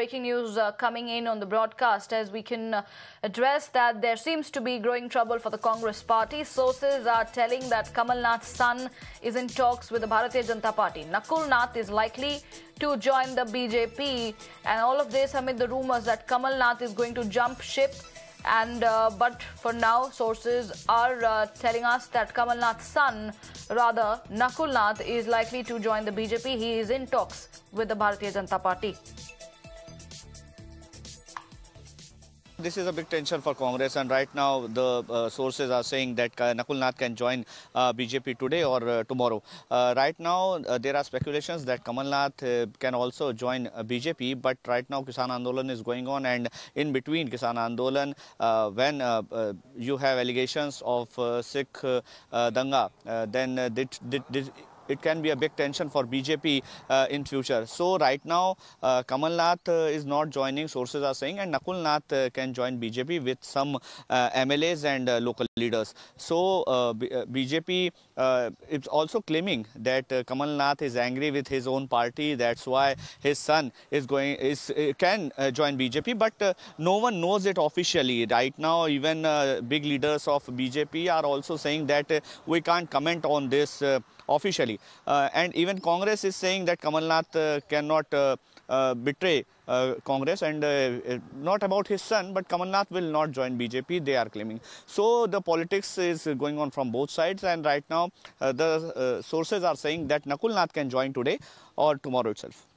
breaking news coming in on the broadcast as we can address that there seems to be growing trouble for the Congress party. Sources are telling that Kamal Nath's son is in talks with the Bharatiya Janata Party. Nakul Nath is likely to join the BJP, and all of this amid the rumours that Kamal Nath is going to jump ship. And but for now, sources are telling us that Kamal Nath's son, rather Nakul Nath, is likely to join the BJP. He is in talks with the Bharatiya Janata Party. This is a big tension for Congress, and right now the sources are saying that Nakul Nath can join BJP today or tomorrow. Right now there are speculations that Kamal Nath can also join BJP, but right now Kisan Andolan is going on, and in between Kisan Andolan, when you have allegations of Sikh Danga, then it can be a big tension for BJP in future. So right now, Kamal Nath is not joining, sources are saying, and Nakul Nath can join BJP with some MLAs and local leaders. So BJP is also claiming that Kamal Nath is angry with his own party. That's why his son is can join BJP, but no one knows it officially. Right now, even big leaders of BJP are also saying that we can't comment on this officially. And even Congress is saying that Kamal Nath cannot betray Congress, and not about his son, but Kamal Nath will not join BJP, they are claiming. So the politics is going on from both sides, and right now the sources are saying that Nakul Nath can join today or tomorrow itself.